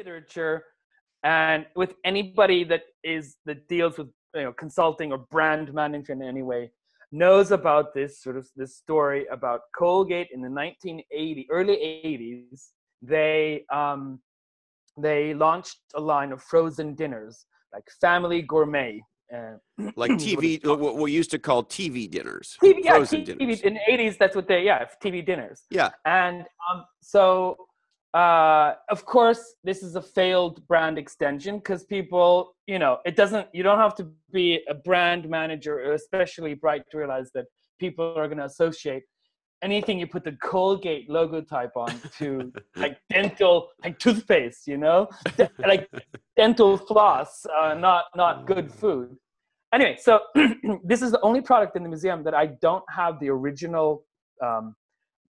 literature and with anybody that is, that deals with, you know, consulting or brand management in any way, knows about this sort of this story about Colgate in the early 80s. They launched a line of frozen dinners, like family gourmet, like TV, what we used to call TV dinners. TV dinners. In the 80s, that's what they, TV dinners. Yeah. And of course, this is a failed brand extension because people, it doesn't, you don't have to be a brand manager, especially bright, to realize that people are going to associate anything you put the Colgate logo type on to like dental, like toothpaste, like dental floss, not good food. Anyway, so this is the only product in the museum that I don't have the original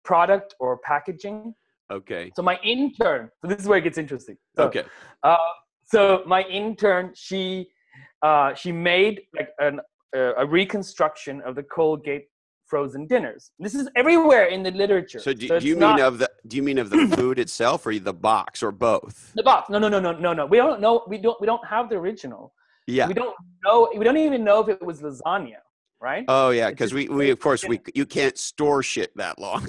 product or packaging. Okay. So my intern, this is where it gets interesting. So, okay. So my intern, she made like a reconstruction of the Colgate frozen dinners. This is everywhere in the literature. So do you mean of the food itself, or the box, or both? The box. No. We don't know. We don't have the original. Yeah. We don't know. We don't even know if it was lasagna, right? Oh yeah, because you can't store shit that long.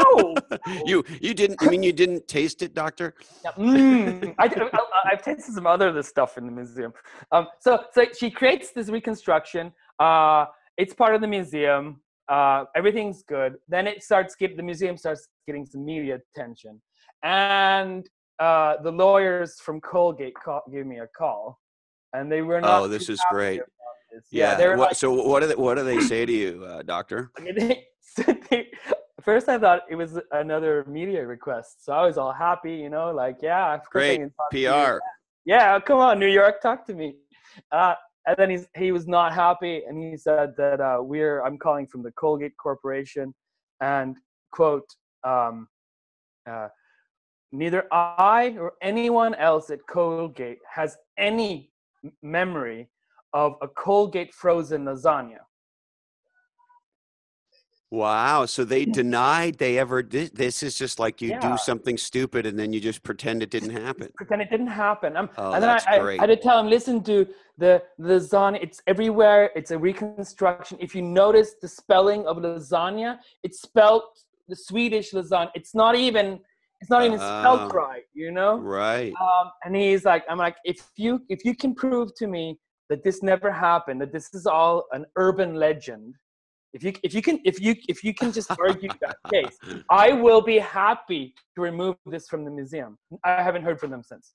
No. You didn't taste it, doctor? I've tasted some other stuff in the museum. So she creates this reconstruction. It's part of the museum. Everything's good. Then the museum starts getting some media attention. And the lawyers from Colgate gave me a call, and they were not. Oh, this is great. This. Yeah. What do they say to you, doctor? First, I thought it was another media request. So I was all happy, great PR. Yeah, come on, New York, talk to me. And then he was not happy, and he said that I'm calling from the Colgate Corporation, and quote, neither I or anyone else at Colgate has any memory of a Colgate frozen lasagna. Wow. So they denied they ever did. This is just like do something stupid and then you just pretend it didn't happen. Pretend it didn't happen. And then I had to tell him, listen, to the lasagna, it's everywhere. It's a reconstruction. If you notice the spelling of lasagna, it's spelled the Swedish lasagna. It's not even spelled right, Right. And he's like, I'm like, if you can prove to me that this never happened, that this is all an urban legend, if you can just argue that case, I will be happy to remove this from the museum. I haven't heard from them since.